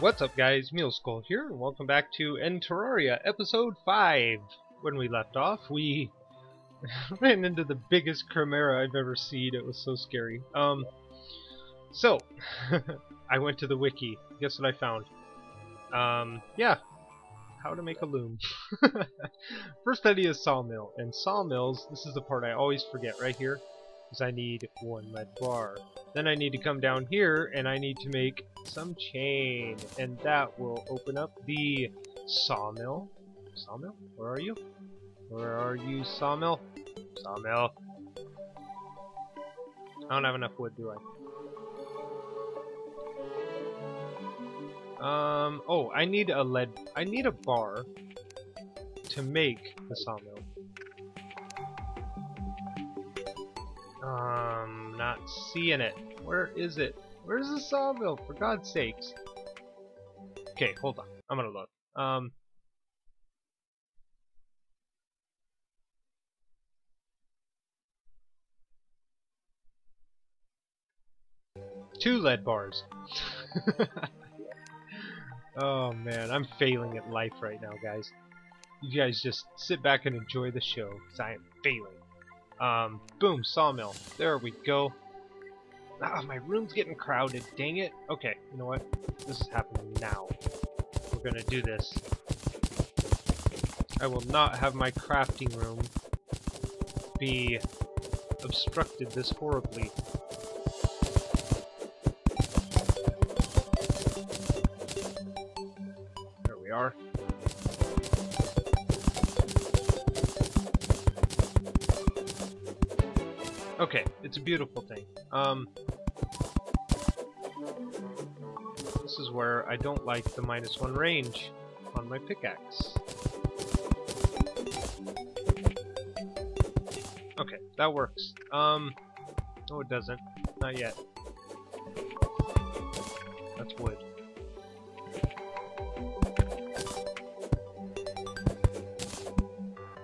what's up guys, Mule Skull here, and welcome back to N Terraria, episode 5. When we left off, we ran into the biggest chimera I've ever seen. It was so scary. I went to the wiki. Guess what I found? Yeah. How to make a loom. First idea is sawmill. And sawmills, this is the part I always forget right here, because I need one lead bar. Then I need to come down here and I need to make some chain. And that will open up the sawmill. Sawmill? Where are you? Where are you, sawmill? Sawmill. I don't have enough wood, do I? Oh, I need a bar to make the sawmill. Not seeing it. Where is it? Where's the sawmill, for God's sakes? Okay, hold on. I'm gonna look. Two lead bars. Oh man, I'm failing at life right now, guys. You guys just sit back and enjoy the show, because I am failing. Boom, sawmill. There we go. Ah, my room's getting crowded, dang it. Okay, you know what? This is happening now. We're gonna do this. I will not have my crafting room be obstructed this horribly. Are. Okay, it's a beautiful thing. This is where I don't like the -1 range on my pickaxe. Okay, that works. No, it doesn't. Not yet. That's wood.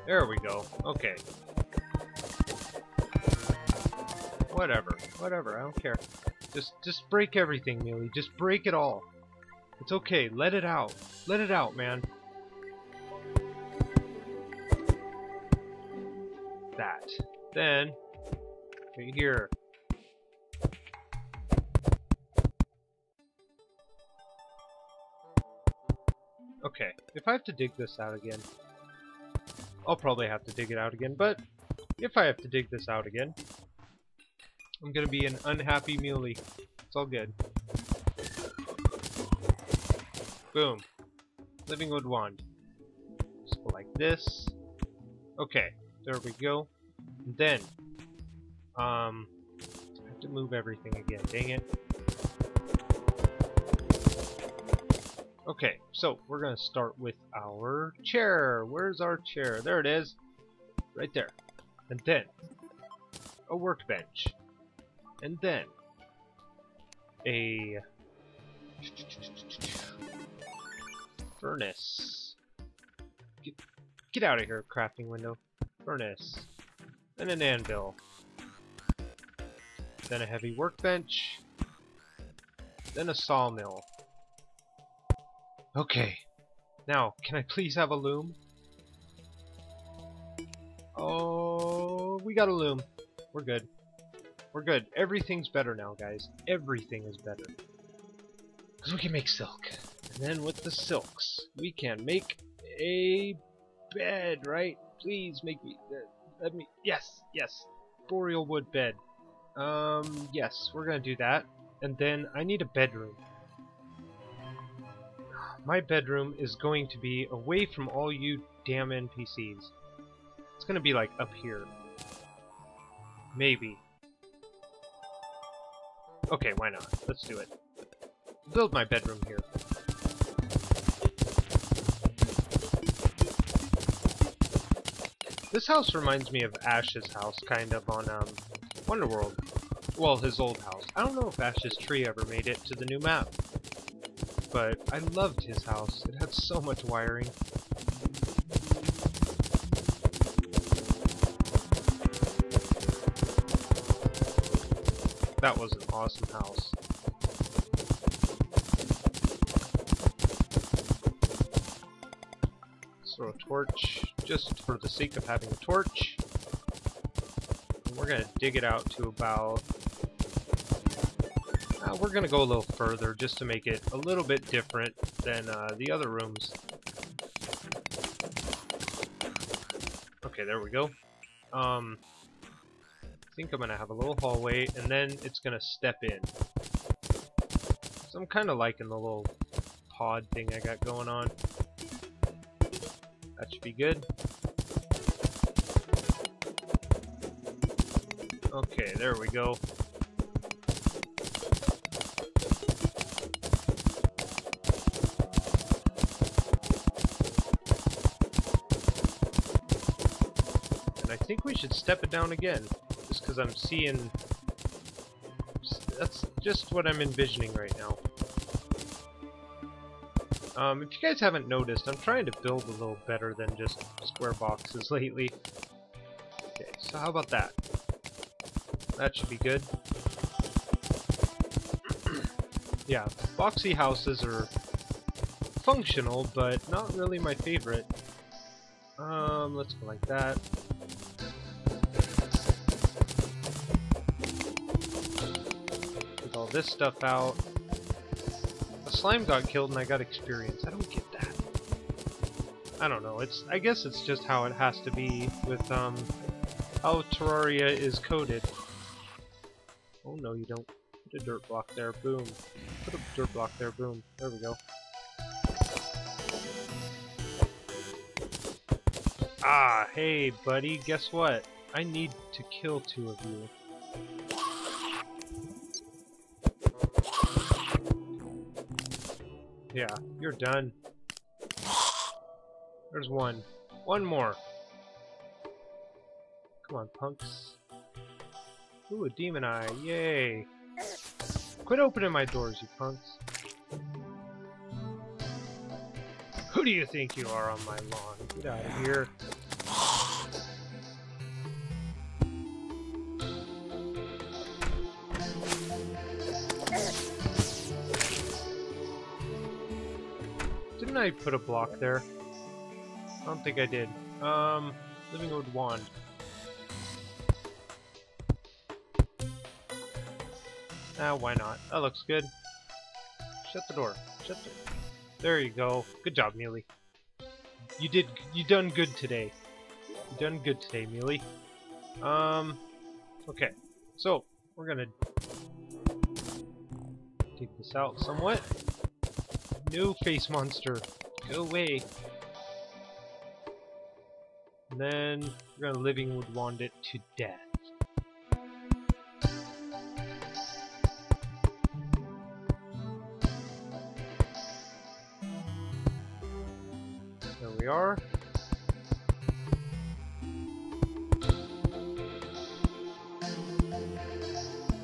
There we go. Okay. Whatever. Whatever. I don't care. Just break everything, Muley. Just break it all. It's okay. Let it out. Let it out, man. That. Then, right here. Okay. If I have to dig this out again, I'll probably have to dig it out again, but if I have to dig this out again, I'm gonna be an unhappy muley. It's all good. Boom. Living wood wand. Just go like this. Okay, there we go. And then, I have to move everything again, dang it. Okay, so we're gonna start with our chair. Where's our chair? There it is. Right there. And then a workbench. And then a furnace. Get out of here, crafting window. Furnace. And an anvil. Then a heavy workbench. Then a sawmill. Okay, now, can I please have a loom? Oh, we got a loom. We're good. We're good. Everything's better now, guys. Everything is better. Because we can make silk. And then with the silks, we can make a bed, right? Please make me, let me, yes, yes. Boreal wood bed. Yes, we're going to do that. And then I need a bedroom. My bedroom is going to be away from all you damn NPCs. It's going to be like up here. Maybe. Okay, why not? Let's do it. Build my bedroom here. This house reminds me of Ash's house, kind of, on Wonderworld. Well, his old house. I don't know if Ash's tree ever made it to the new map. But I loved his house. It had so much wiring. That was an awesome house. torch just for the sake of having a torch. And we're going to dig it out to about... we're going to go a little further just to make it a little bit different than the other rooms. Okay, there we go. I think I'm going to have a little hallway, and then it's going to step in. So I'm kind of liking the little pod thing I got going on. That should be good. Okay, there we go. I think we should step it down again, just because I'm seeing... That's just what I'm envisioning right now. If you guys haven't noticed, I'm trying to build a little better than just square boxes lately. Okay, so how about that? That should be good. Yeah, boxy houses are functional, but not really my favorite. Let's go like that. All this stuff out. A slime got killed and I got experience. I don't get that. I don't know. It's, I guess it's just how it has to be with how Terraria is coded. Oh no, you don't. Put a dirt block there. Boom. Put a dirt block there. Boom. There we go. Ah, hey buddy, guess what? I need to kill two of you. Yeah, you're done. There's one. One more. Come on, punks. Ooh, a demon eye. Yay. Quit opening my doors, you punks. Who do you think you are on my lawn? Get out of here. I put a block there. I don't think I did. Living Wood Wand. Ah, why not? That looks good. Shut the door. Shut the... There you go. Good job, Mealy. You done good today. You done good today, Mealy. Okay. So, we're gonna... take this out somewhat. No, face monster. Go away. And then we're gonna Living Wood Wand it to death. There we are. I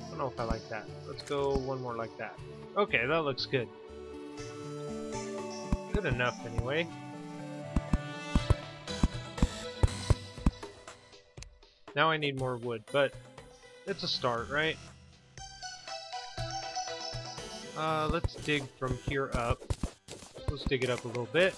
don't know if I like that. Let's go one more like that. Okay, that looks good. Good enough, anyway. Now I need more wood, but it's a start, right? Let's dig from here up. Let's dig it up a little bit.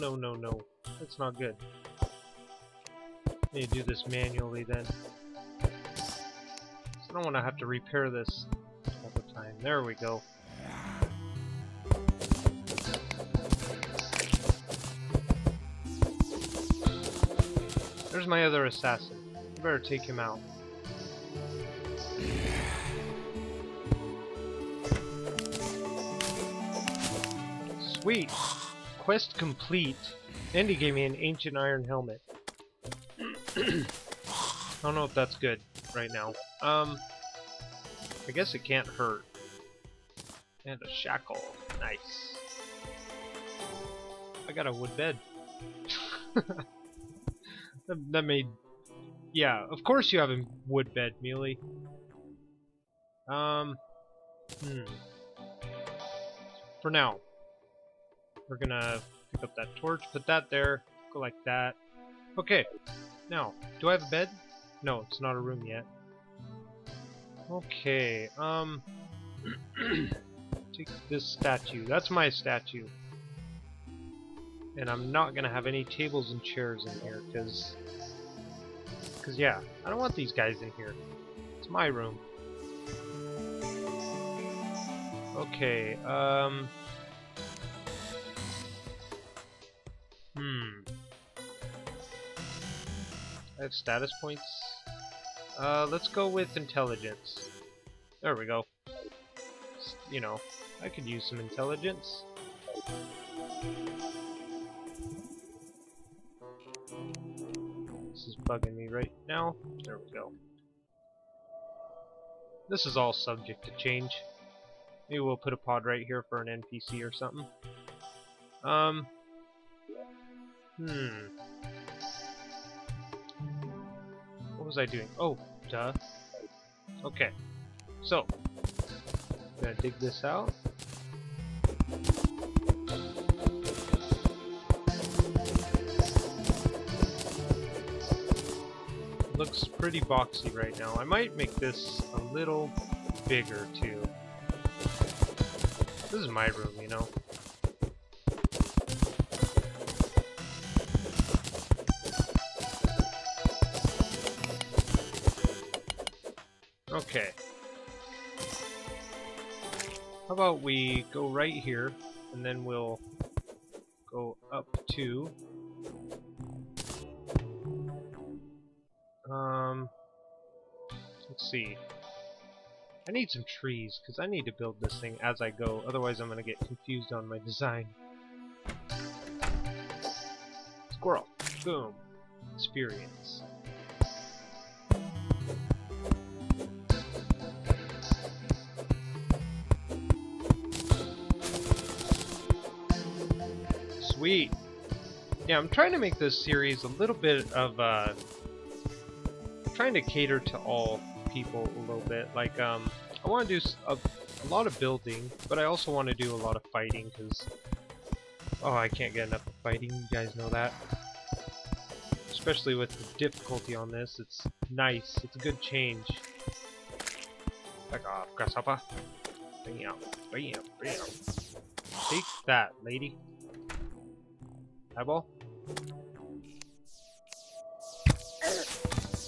No, no, no. That's not good. I need to do this manually then. I don't want to have to repair this all the time. There we go. There's my other assassin. I better take him out. Sweet! Quest complete, and he gave me an ancient iron helmet. I don't know if that's good right now. I guess it can't hurt. And a shackle, nice. I got a wood bed. That made, yeah. Of course you have a wood bed, Mealy. For now. We're gonna pick up that torch, put that there, Go like that. Okay. Now, do I have a bed? No, it's not a room yet. Okay, take this statue. That's my statue. And I'm not gonna have any tables and chairs in here, cause yeah, I don't want these guys in here. It's my room. Okay, I have status points. Let's go with intelligence. There we go. You know, I could use some intelligence. This is bugging me right now. There we go. This is all subject to change. Maybe we'll put a pod right here for an NPC or something. What was I doing? Oh, duh. Okay. So, I'm gonna dig this out. Looks pretty boxy right now. I might make this a little bigger too. This is my room, you know. Okay. How about we go right here, and then we'll go up to... let's see. I need some trees, because I need to build this thing as I go, otherwise I'm going to get confused on my design. Squirrel. Boom. Experience. Sweet. Yeah, I'm trying to make this series a little bit of, trying to cater to all people a little bit. Like, I want to do a lot of building, but I also want to do a lot of fighting, because, oh, I can't get enough of fighting, you guys know that. Especially with the difficulty on this, it's nice, it's a good change. Back off, grasshopper. Bam, bam, bam. Take that, lady. Eyeball?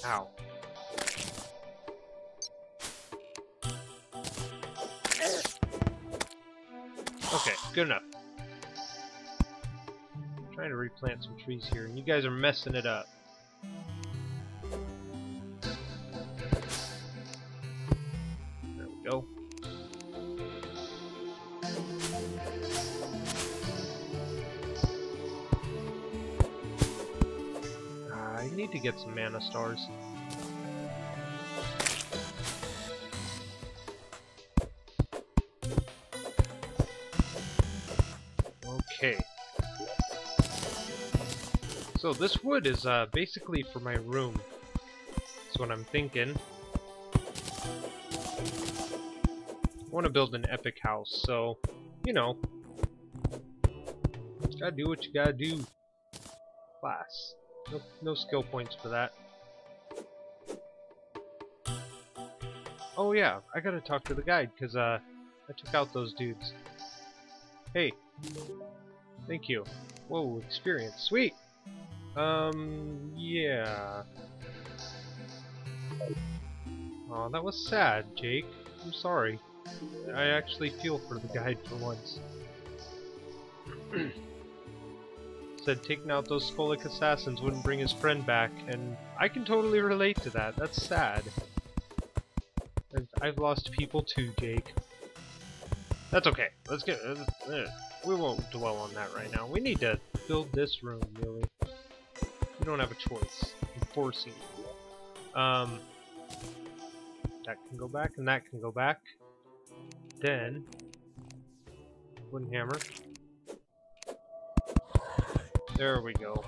Ow. Okay, good enough. I'm trying to replant some trees here, and you guys are messing it up. There we go. I need to get some mana stars. Okay. So this wood is basically for my room. That's what I'm thinking. I want to build an epic house, so, you know. Gotta do what you gotta do. Class. No skill points for that. Oh yeah, I gotta talk to the guide, because I took out those dudes. Hey. Thank you. Whoa, experience. Sweet! Yeah. Aw, that was sad, Jake. I'm sorry. I actually feel for the guide for once. Said taking out those Skolic assassins wouldn't bring his friend back, and I can totally relate to that. That's sad. I've lost people too, Jake. That's okay. Let's get... we won't dwell on that right now. We need to build this room, really. We don't have a choice. I'm forcing it. That can go back, and that can go back. Then... wooden hammer. There we go.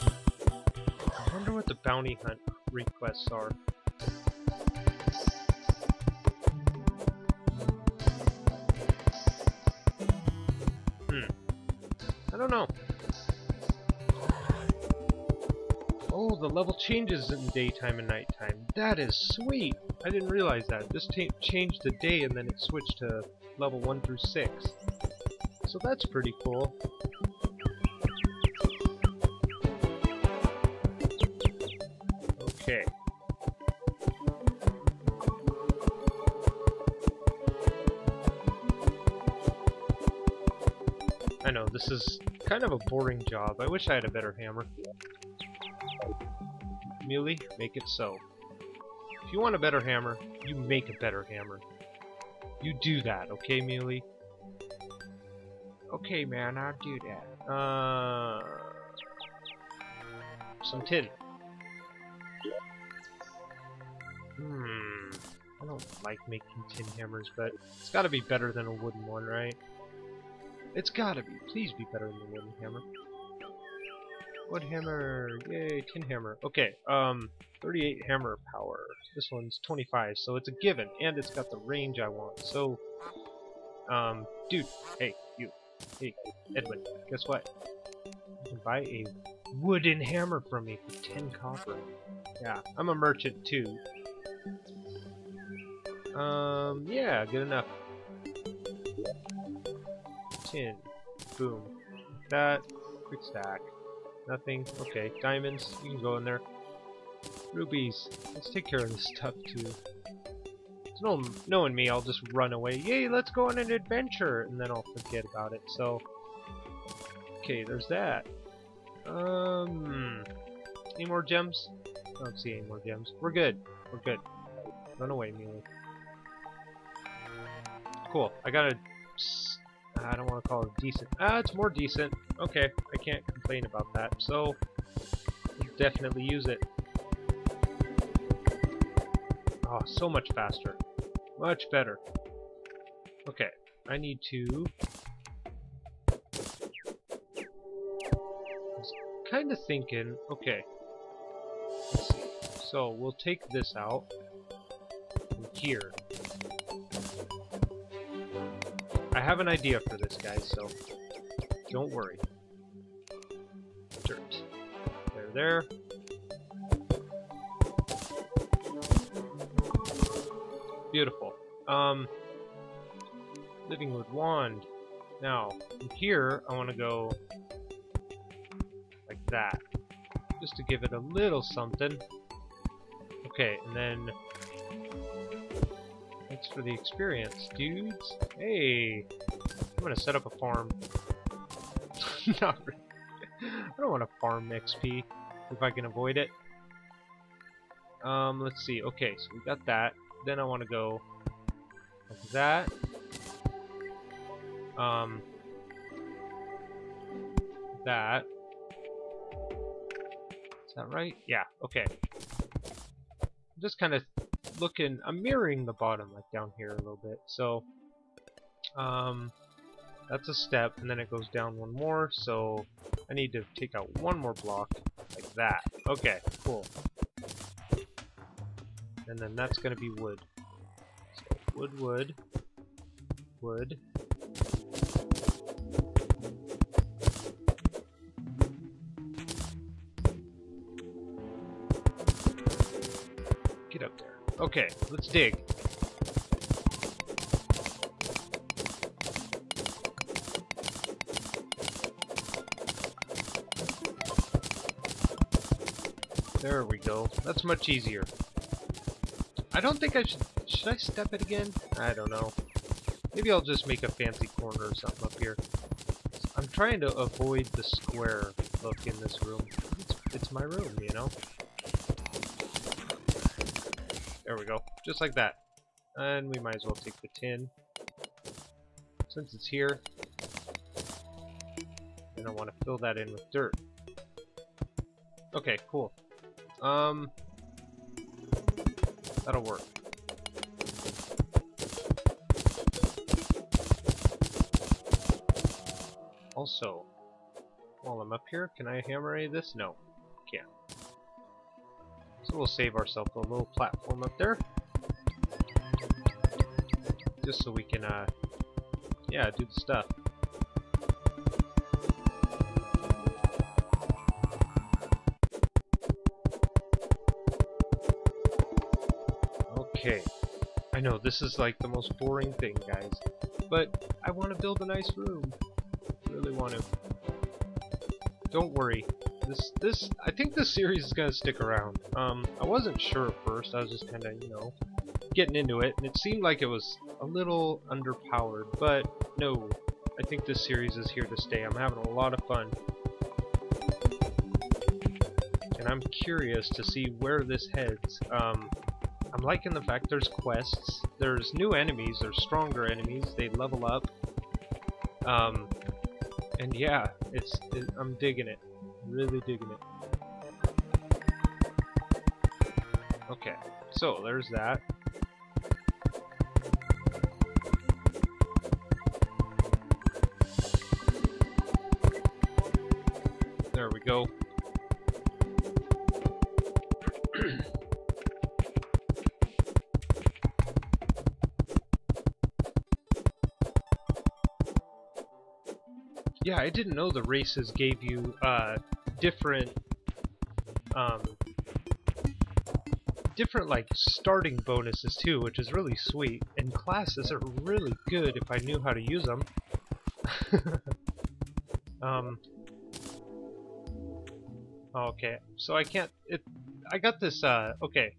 I wonder what the bounty hunt requests are. don't know. Oh, the level changes in daytime and nighttime. That is sweet! I didn't realize that. This changed the day and then it switched to level 1 through 6. So that's pretty cool. Okay. I know, this is kind of a boring job. I wish I had a better hammer. Muley, make it so. If you want a better hammer, you make a better hammer. You do that, okay, Muley? Okay, man, I'll do that. Some tin. I don't like making tin hammers, but it's gotta be better than a wooden one, right? It's gotta be. Please be better than a wooden hammer. Wood hammer, yay, tin hammer. Okay, 38 hammer power. This one's 25, so it's a given, and it's got the range I want. So, dude, hey, you, hey, Edwin, guess what? You can buy a wooden hammer from me for 10 copper. Yeah, I'm a merchant too. Yeah, good enough. Tin, boom. That quick stack. Nothing. Okay, diamonds. You can go in there. Rubies. Let's take care of this stuff too. It's no knowing me. I'll just run away. Yay! Let's go on an adventure, and then I'll forget about it. So, okay, there's that. Any more gems? I don't see any more gems. We're good. We're good. Run away, Muley. Cool. I got a. I don't want to call it decent. Ah, it's more decent. Okay, I can't complain about that, so we'll definitely use it. Oh, so much faster. Much better. Okay, I need to... I was kind of thinking, okay. Let's see. So, we'll take this out from here. I have an idea for this, guys, so don't worry. Dirt. There, there. Beautiful. Living Wood Wand. Now, from here, I want to go like that. Just to give it a little something. Okay, and then... Thanks for the experience, dudes. Hey, I'm gonna set up a farm. Not really. I don't want to farm XP if I can avoid it. Let's see. Okay, so we got that. Then I want to go like that. That. Is that right? Yeah. Okay. I'm just kind of. Looking, I'm mirroring the bottom, like down here a little bit, so that's a step, and then it goes down one more, so I need to take out one more block, like that. Okay, cool. And then that's gonna be wood. So, wood, wood, wood. Get up there. Okay, let's dig. There we go. That's much easier. I don't think I should I step it again? I don't know. Maybe I'll just make a fancy corner or something up here. I'm trying to avoid the square look in this room. It's my room, you know? There we go, just like that. And we might as well take the tin. Since it's here, and I want to fill that in with dirt. Okay, cool. That'll work. Also, while I'm up here, can I hammer this? No, can't. So we'll save ourselves a little platform up there. Just so we can, yeah, do the stuff. Okay, I know this is like the most boring thing, guys, but I want to build a nice room. Really want to. Don't worry. This I think this series is gonna stick around. I wasn't sure at first. I was just kind of, you know, getting into it, and it seemed like it was a little underpowered, but no. I think this series is here to stay. I'm having a lot of fun. And I'm curious to see where this heads. I'm liking the fact there's quests, there's new enemies, there's stronger enemies, they level up. And yeah, I'm digging it. Really digging it. Okay, so there's that. There we go. Yeah, I didn't know the races gave you different like starting bonuses too, which is really sweet. And classes are really good if I knew how to use them. Okay, so I can't. I got this. Okay,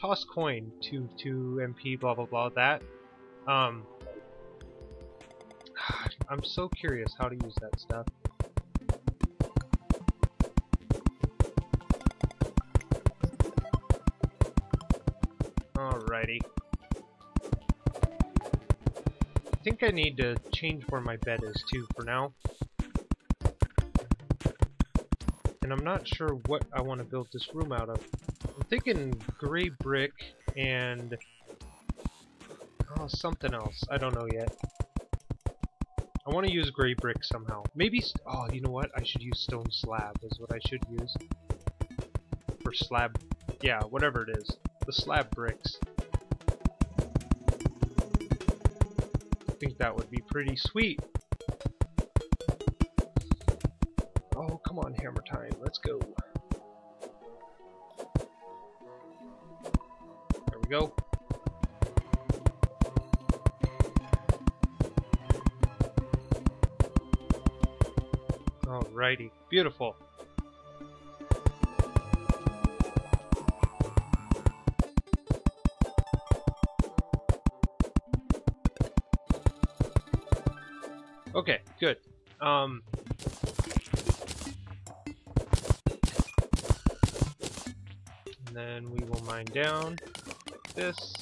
toss coin 2 MP blah blah blah that. I'm so curious how to use that stuff. Alrighty. I think I need to change where my bed is too for now. And I'm not sure what I want to build this room out of. I'm thinking gray brick and something else. I don't know yet. I want to use gray brick somehow. Maybe, you know what? I should use stone slab is what I should use. Or slab, yeah, whatever it is. The slab bricks. I think that would be pretty sweet. Oh, come on, hammer time. Let's go. There we go. Alrighty, beautiful. Okay, good. And then we will mine down like this.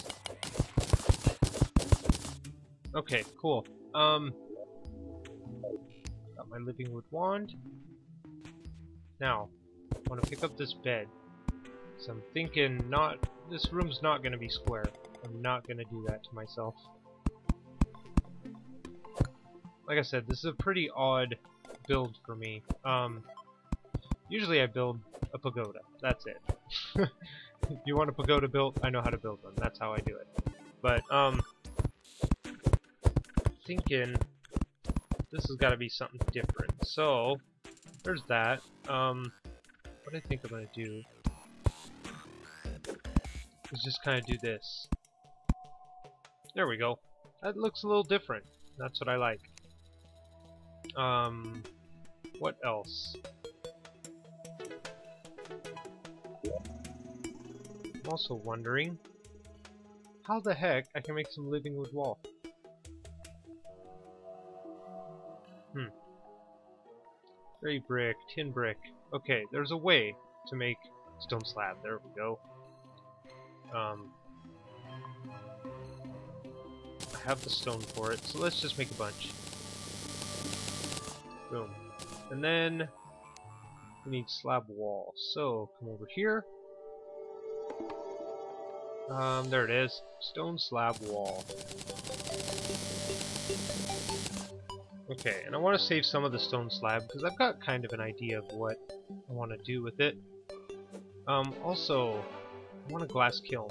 Okay, cool. Got my living wood wand. Now, I want to pick up this bed. So I'm thinking this room's not going to be square. I'm not going to do that to myself. Like I said, this is a pretty odd build for me. Usually I build a pagoda. That's it. If you want a pagoda built, I know how to build one. That's how I do it. But, thinking this has got to be something different. So, there's that. What I think I'm going to do is just kind of do this. There we go. That looks a little different. That's what I like. What else? I'm also wondering how the heck I can make some living wood wall. Gray brick, tin brick. Okay, there's a way to make stone slab. There we go. I have the stone for it, so let's just make a bunch. Boom. And then we need slab wall. So come over here. There it is. Stone slab wall. Okay, and I want to save some of the stone slab because I've got kind of an idea of what I want to do with it. Also, I want a glass kiln.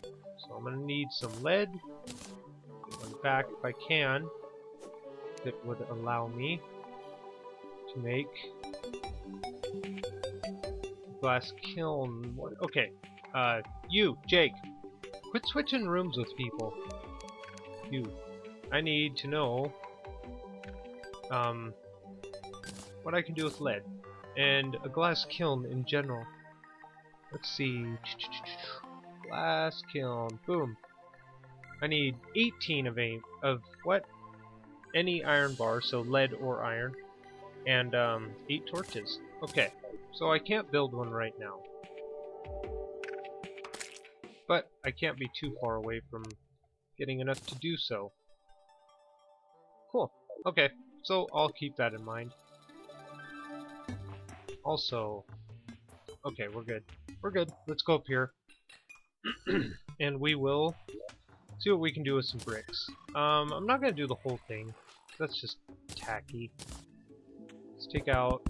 So I'm going to need some lead. Get one back if I can. That would allow me to make glass kiln. What? Okay, you, Jake, Quit switching rooms with people. You. I need to know what I can do with lead. And a glass kiln in general. Let's see. Glass kiln. Boom. I need 18 of what? Any iron bar, so lead or iron. And 8 torches. Okay. So I can't build one right now. But I can't be too far away from getting enough to do so. Cool. Okay, so I'll keep that in mind. Also, okay, we're good. We're good. Let's go up here. And we will see what we can do with some bricks. I'm not going to do the whole thing. That's just tacky. Let's take out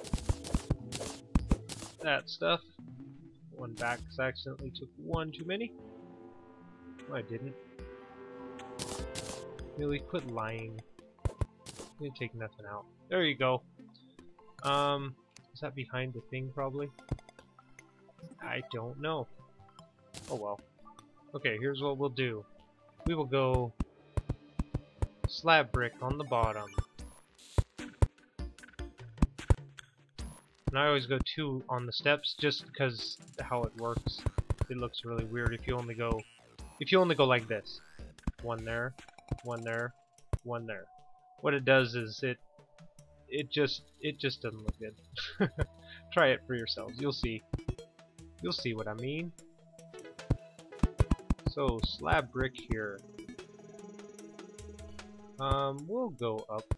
that stuff. One back because I accidentally took one too many. No, I didn't. Really, quit lying. I'm gonna take nothing out. There you go. Is that behind the thing probably? I don't know. Oh well. Okay, here's what we'll do. We will go slab brick on the bottom. And I always go 2 on the steps just because how it works. It looks really weird if you only go like this. 1 there, 1 there, 1 there. What it does is it just doesn't look good. Try it for yourselves. You'll see. You'll see what I mean. So slab brick here. We'll go up.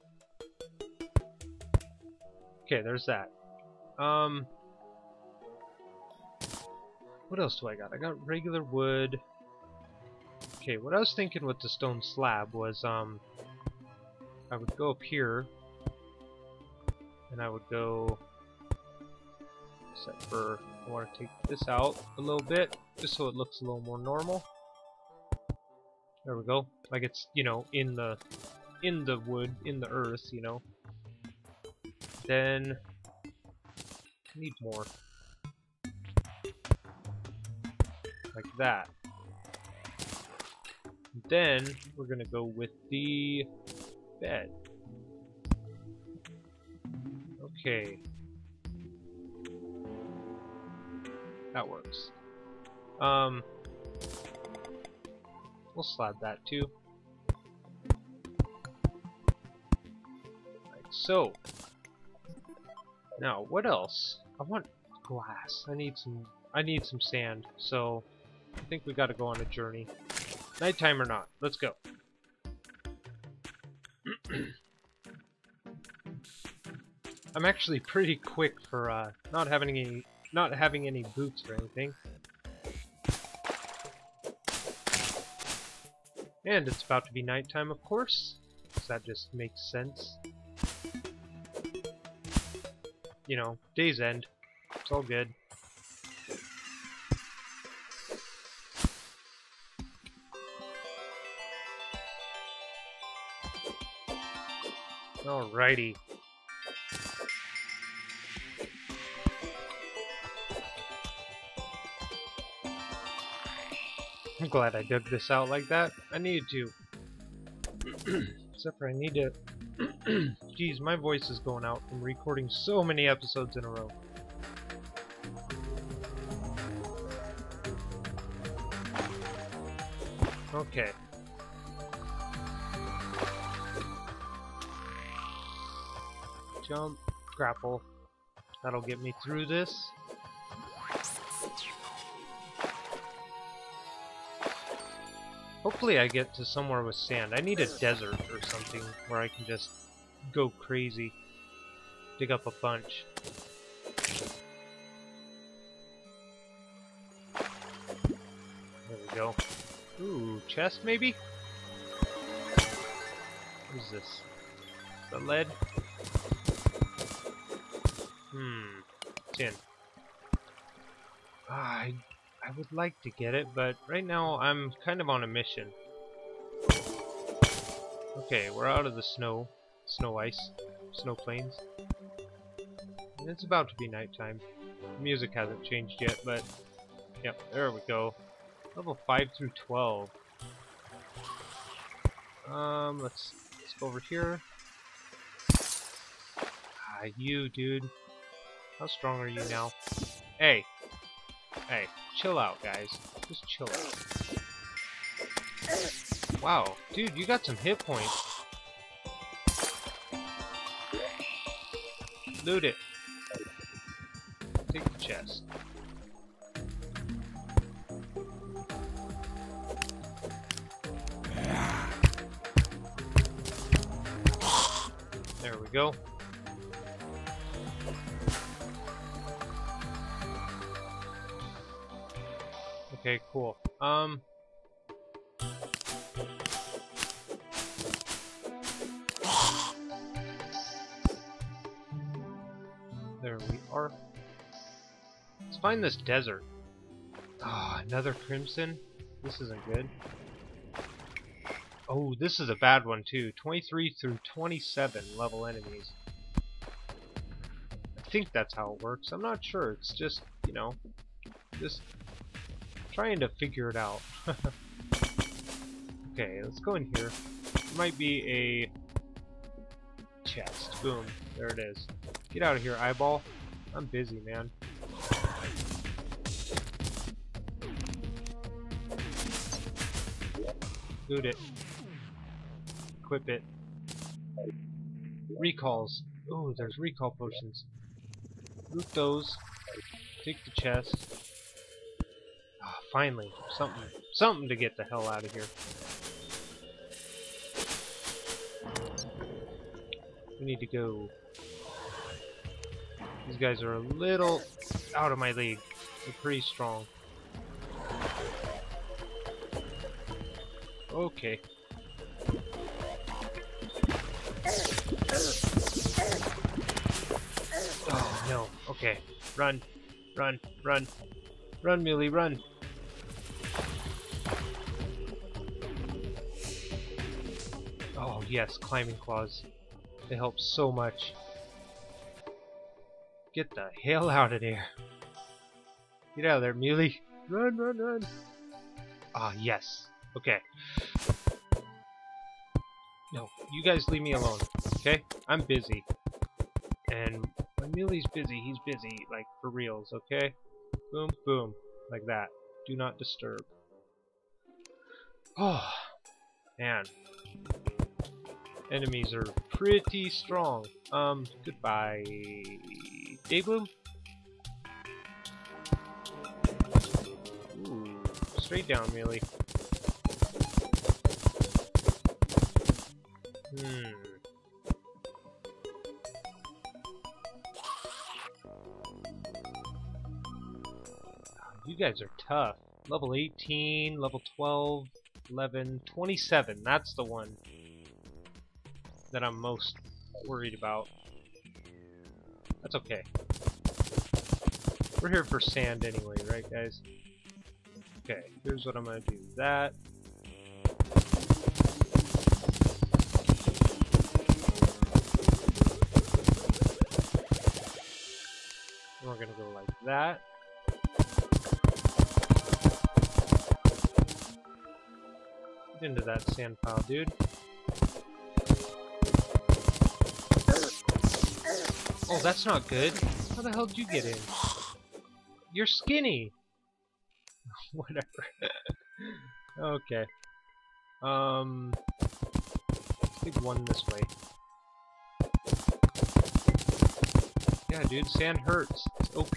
Okay, there's that. What else do I got? I got regular wood. Okay, what I was thinking with the stone slab was, I would go up here, and I would go, except for, I want to take this out a little bit, just so it looks a little more normal. There we go. Like it's, you know, in the wood, in the earth, you know. Then need more. Like that. Then we're gonna go with the bed. Okay. That works. We'll slab that too. Like so. Now, what else? I want glass. I need some sand. So, I think we got to go on a journey. Nighttime or not. Let's go. I'm actually pretty quick for not having any boots or anything. And it's about to be nighttime, of course. So that just makes sense. You know, day's end. It's all good. Alrighty. I'm glad I dug this out like that. I needed to. Except for I need to. Jeez, my voice is going out from recording so many episodes in a row. Okay. Jump, grapple. That'll get me through this. Hopefully I get to somewhere with sand. I need a desert or something where I can just go crazy. Dig up a bunch. There we go. Ooh, chest maybe? What is this? The lead? Tin. I would like to get it, but right now I'm kind of on a mission. Okay, we're out of the snow. Snow ice. Snow plains. And it's about to be nighttime. The music hasn't changed yet, but... Yep, there we go. Level 5 through 12. Let's go over here. Ah, you, dude. How strong are you now? Hey. Hey, chill out, guys. Just chill out. Wow, dude, you got some hit points. Loot it. Take the chest. There we go. Okay, cool. There we are. Let's find this desert. Ah, another crimson? This isn't good. Oh, this is a bad one too. 23 through 27 level enemies. I think that's how it works. I'm not sure. It's just, you know, just trying to figure it out. Okay, let's go in here. There might be a chest. Boom. There it is. Get out of here, eyeball. I'm busy, man. Loot it. Equip it. Recalls. Oh, there's recall potions. Loot those. Take the chest. Ah, finally, something to get the hell out of here. We need to go. These guys are a little out of my league. They're pretty strong. Okay. Oh no. Okay. Run. Run. Run. Run, Muley, run. Oh yes, climbing claws. They help so much. Get the hell out of there. Get out of there, Muley. Run, run, run. Ah, yes. Okay. No, you guys leave me alone. Okay? I'm busy. And when Muley's busy, he's busy, like, for reals, okay? Boom, boom. Like that. Do not disturb. Oh, man. Enemies are pretty strong. Goodbye. Daybloom? Ooh, straight down, really. You guys are tough. Level 18, level 12, 11, 27. That's the one that I'm most worried about. That's okay. We're here for sand anyway, right guys? Okay, here's what I'm gonna do. That. And we're gonna go like that. Get into that sand pile, dude. Oh, that's not good. How the hell did you get in? You're skinny! Whatever. Okay. Let's take one this way. Yeah, dude, sand hurts. It's OP.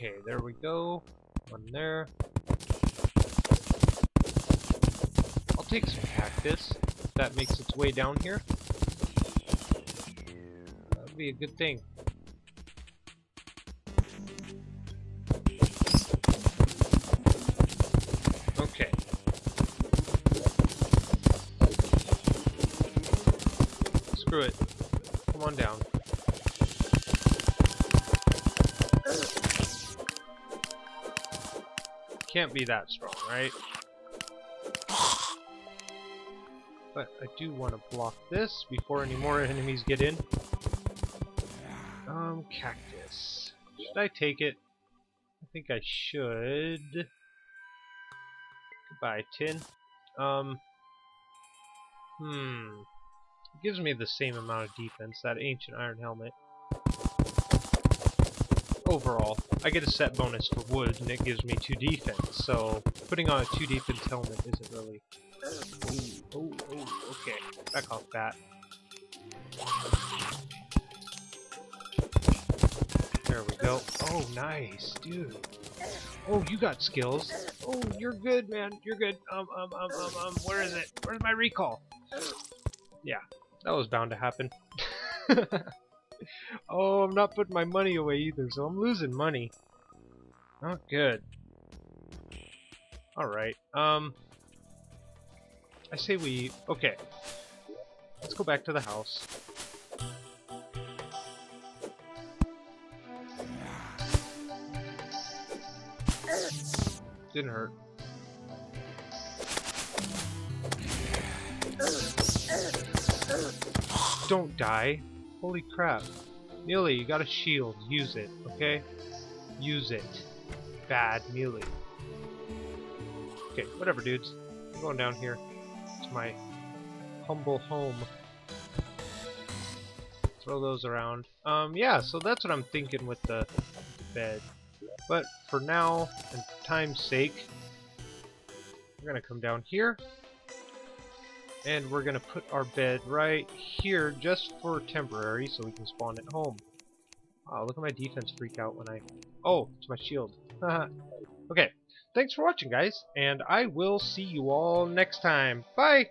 Okay, there we go. One there. I'll take some cactus if that makes its way down here. That would be a good thing. Screw it. Come on down. Can't be that strong, right? But I do want to block this before any more enemies get in. Cactus. Should I take it? I think I should. Goodbye, tin. It gives me the same amount of defense, that ancient iron helmet. Overall, I get a set bonus for wood, and it gives me 2 defense, so putting on a 2 defense helmet isn't really... Oh, okay. Back off that. There we go. Oh, nice, dude. Oh, you got skills. Oh, you're good, man. You're good. Where is it? Where's my recall? Yeah, that was bound to happen. Oh, I'm not putting my money away either, so I'm losing money. Not good. Alright, I say we... Okay. Let's go back to the house. Didn't hurt. Don't die. Holy crap. Mealy, you got a shield. Use it, okay? Use it. Bad Mealy. Okay, whatever, dudes. I'm going down here to my humble home. Throw those around. Yeah, so that's what I'm thinking with the bed. But for now, and for time's sake, we're gonna come down here. And we're gonna put our bed right here just for temporary so we can spawn at home. Wow, look at my defense freak out when I... Oh, it's my shield. Okay, thanks for watching, guys, and I will see you all next time. Bye!